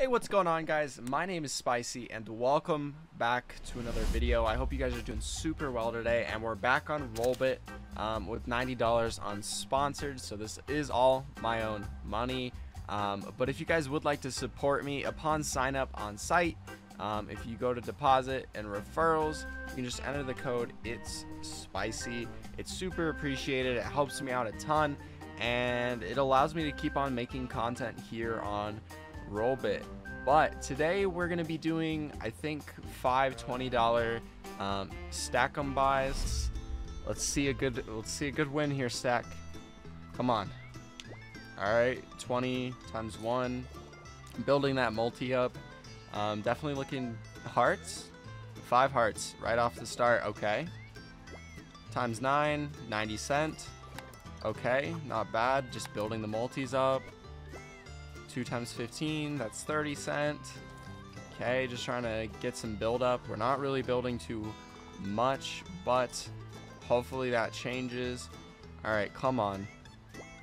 Hey, what's going on, guys? My name is Spicy and welcome back to another video. I hope you guys are doing super well today, and we're back on Rollbit with $90 unsponsored. So this is all my own money, but if you guys would like to support me upon sign up on site, if you go to deposit and referrals, you can just enter the code ITSSPICY. It's super appreciated. It helps me out a ton, and it allows me to keep on making content here on Rollbit. But today we're going to be doing, I think, $5 $20 stack 'em buys. Let's see a good win here, stack. Come on. All right, 20 times 1. I'm building that multi up. Definitely looking hearts. 5 hearts right off the start. Okay. Times 9, 90 cent. Okay, not bad. Just building the multis up. 2 times 15, that's 30 cent. Okay, just trying to get some build up. We're not really building too much, but hopefully that changes. All right, come on.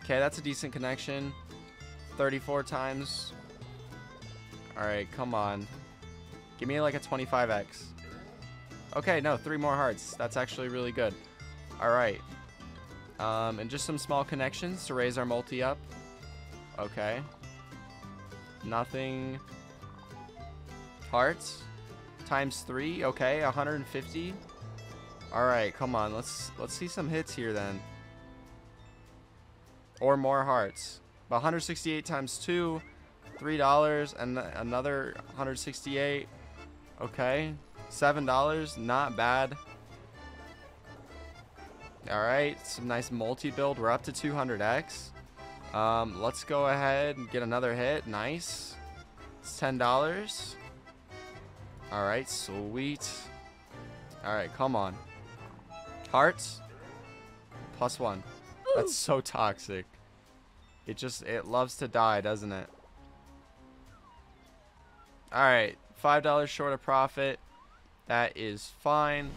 Okay, that's a decent connection. 34 times. All right, come on. Give me like a 25x. Okay, no, 3 more hearts. That's actually really good. All right. And just some small connections to raise our multi up. Okay. Nothing. Hearts times 3. Okay, 150. All right, come on. Let's see some hits here then, or more hearts. But 168 times 2, $3, and another 168. Okay, $7. Not bad. All right, some nice multi build. We're up to 200x. Let's go ahead and get another hit. Nice. It's $10. All right, sweet. All right, come on. Hearts. +1. That's so toxic. It loves to die, doesn't it? All right, $5 short of profit. That is fine.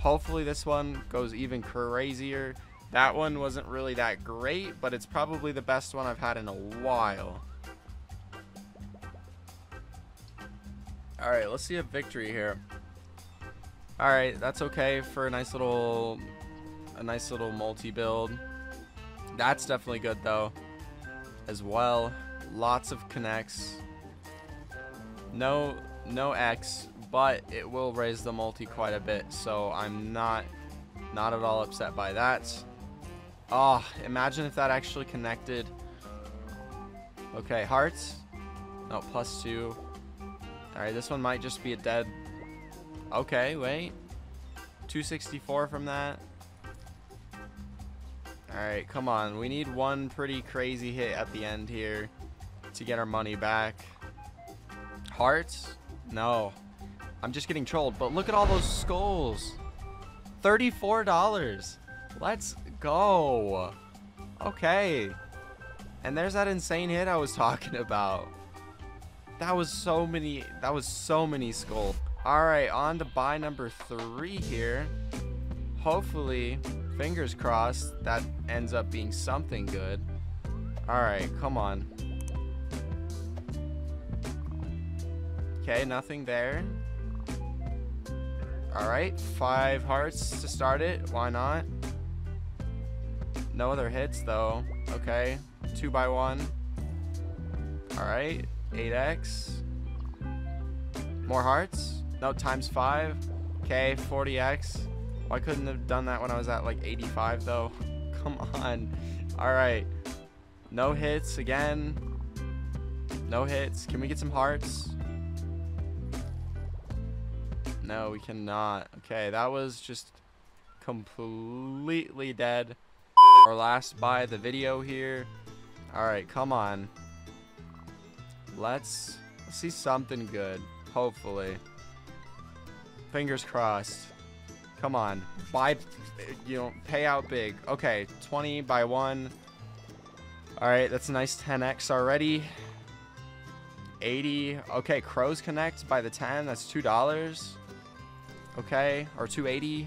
Hopefully this one goes even crazier. That one wasn't really that great, but it's probably the best one I've had in a while. All right, let's see a victory here. All right, that's okay for a nice little multi build. That's definitely good though, as well. Lots of connects. No X, but it will raise the multi quite a bit. So I'm not at all upset by that. Oh, imagine if that actually connected. Okay, hearts. No, +2. All right, this one might just be a dead. Okay, wait. 264 from that. All right, come on. We need one pretty crazy hit at the end here to get our money back. Hearts? No. I'm just getting trolled, but look at all those skulls. $34. Let's go. Okay. And there's that insane hit I was talking about. That was so many skulls. All right, on to buy number 3 here. Hopefully, fingers crossed, that ends up being something good. All right, come on. Okay, nothing there. All right, 5 hearts to start it. Why not? No other hits though. Okay, 2 by 1. All right, 8x. More hearts? No, times 5. Okay, 40x. Well, I couldn't have done that when I was at like 85 though. Come on. All right, no hits again. No hits. Can we get some hearts? No, we cannot. Okay, that was just completely dead. Our last buy of the video here. All right, come on. Let's see something good, hopefully. Fingers crossed. Come on, buy, you know, pay out big. Okay, 20 by 1. All right, that's a nice 10x already. 80. Okay, crows connect by the 10. That's $2. Okay, or 280,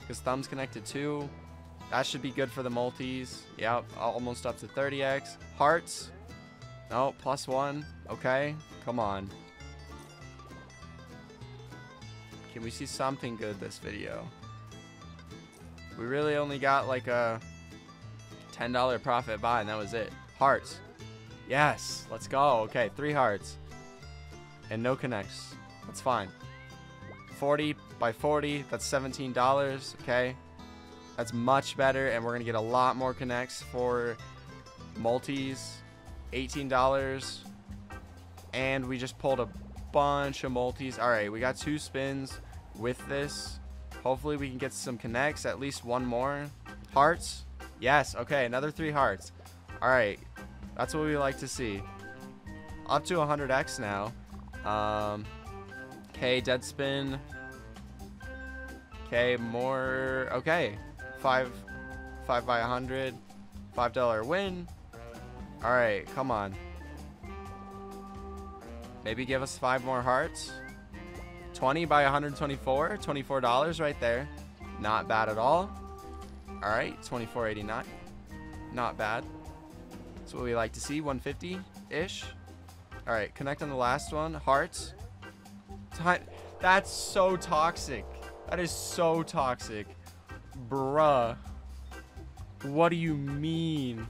because thumbs connected too. That should be good for the multis. Yep, almost up to 30x. Hearts. No, plus one. Okay, come on. Can we see something good this video? We really only got like a $10 profit buy and that was it. Hearts. Yes, let's go. Okay, 3 hearts. And no connects. That's fine. 40 by 40, that's $17, okay? That's much better, and we're gonna get a lot more connects for multis, $18. And we just pulled a bunch of multis. All right, we got 2 spins with this. Hopefully we can get some connects, at least one more. Hearts, yes, okay, another 3 hearts. All right, that's what we like to see. Up to 100x now. Okay, dead spin. Okay, more. Okay, five by 100, $5 win. All right, come on. Maybe give us 5 more hearts. 20 by 124, $24 right there. Not bad at all. All right, $24.89. Not bad. That's what we like to see. 150-ish. All right, connect on the last one. Hearts. That's so toxic. That is so toxic. Bruh. What do you mean?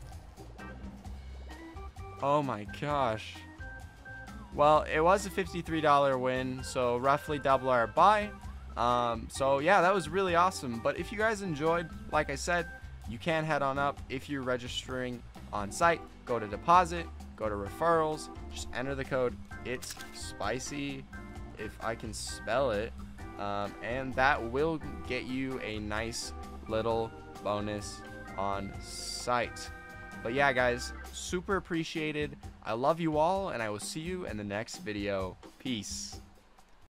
Oh my gosh. Well, it was a $53 win, so roughly double our buy. So yeah, that was really awesome. But if you guys enjoyed, like I said, you can head on up. If you're registering on site, go to deposit, go to referrals, just enter the code ITSSPICY. If I can spell it, and that will get you a nice little bonus on site. But yeah, guys, super appreciated. I love you all, and I will see you in the next video. Peace.